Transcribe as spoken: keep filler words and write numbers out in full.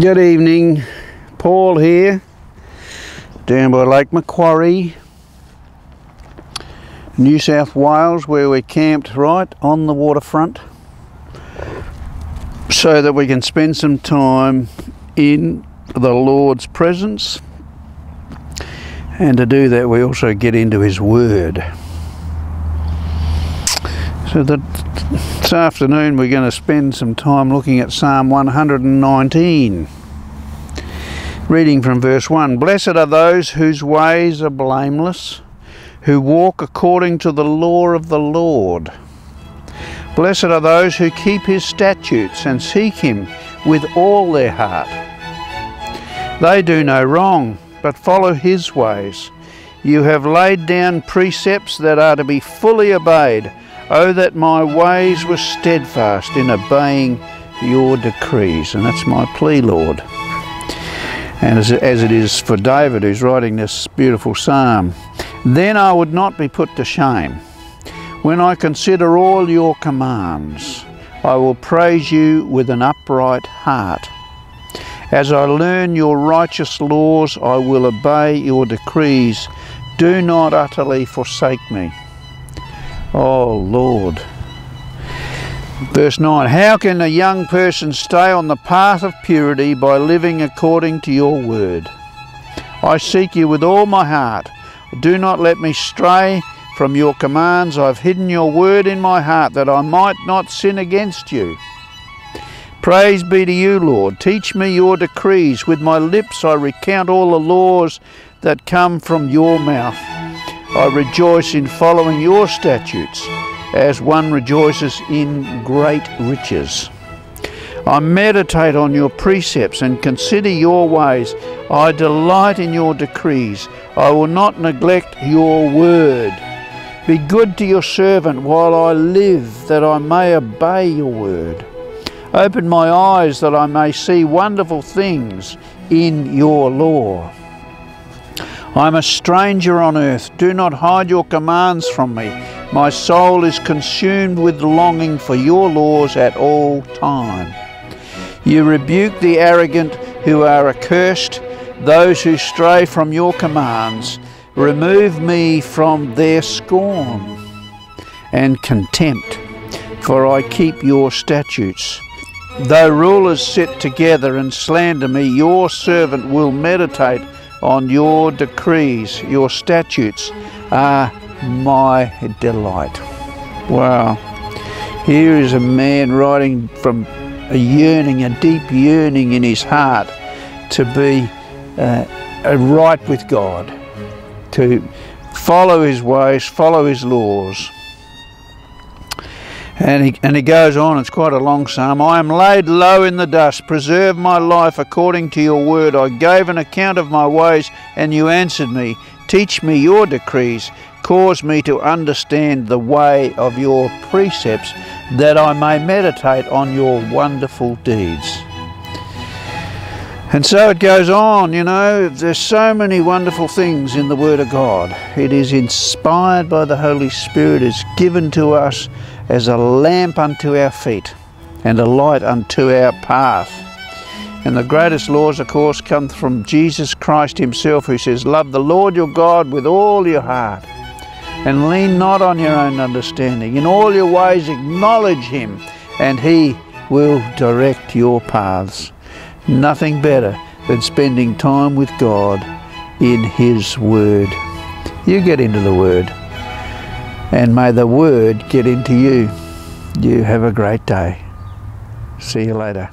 Good evening, Paul here, down by Lake Macquarie, New South Wales, where we're camped right on the waterfront so that we can spend some time in the Lord's presence, and to do that we also get into His Word. So the, this afternoon we're going to spend some time looking at Psalm one nineteen, reading from verse one. Blessed are those whose ways are blameless, who walk according to the law of the Lord. Blessed are those who keep His statutes and seek Him with all their heart. They do no wrong, but follow His ways. You have laid down precepts that are to be fully obeyed. Oh, that my ways were steadfast in obeying your decrees. And that's my plea, Lord. And as it is for David, who's writing this beautiful psalm, then I would not be put to shame. When I consider all your commands, I will praise you with an upright heart. As I learn your righteous laws, I will obey your decrees. Do not utterly forsake me, oh Lord. Verse nine, how can a young person stay on the path of purity? By living according to your word. I seek you with all my heart. Do not let me stray from your commands. I've hidden your word in my heart that I might not sin against you. Praise be to you, Lord. Teach me your decrees. With my lips I recount all the laws that come from your mouth. I rejoice in following your statutes, as one rejoices in great riches. I meditate on your precepts and consider your ways. I delight in your decrees. I will not neglect your word. Be good to your servant while I live, that I may obey your word. Open my eyes that I may see wonderful things in your law. I am a stranger on earth. Do not hide your commands from me. My soul is consumed with longing for your laws at all time. You rebuke the arrogant who are accursed, those who stray from your commands. Remove me from their scorn and contempt, for I keep your statutes. Though rulers sit together and slander me, your servant will meditate on your decrees. Your statutes are my delight. Wow. Here is a man writing from a yearning, a deep yearning in his heart to be uh, right with God, to follow His ways, follow His laws. And he, and he goes on, it's quite a long psalm. I am laid low in the dust. Preserve my life according to your word. I gave an account of my ways, and you answered me. Teach me your decrees. Cause me to understand the way of your precepts, that I may meditate on your wonderful deeds. And so it goes on, you know. There's so many wonderful things in the Word of God. It is inspired by the Holy Spirit. It's given to us as a lamp unto our feet and a light unto our path. And the greatest laws, of course, come from Jesus Christ Himself, who says, love the Lord your God with all your heart and lean not on your own understanding. In all your ways acknowledge Him, and He will direct your paths. Nothing better than spending time with God in His Word. You get into the Word, and may the Word get into you. You have a great day. See you later.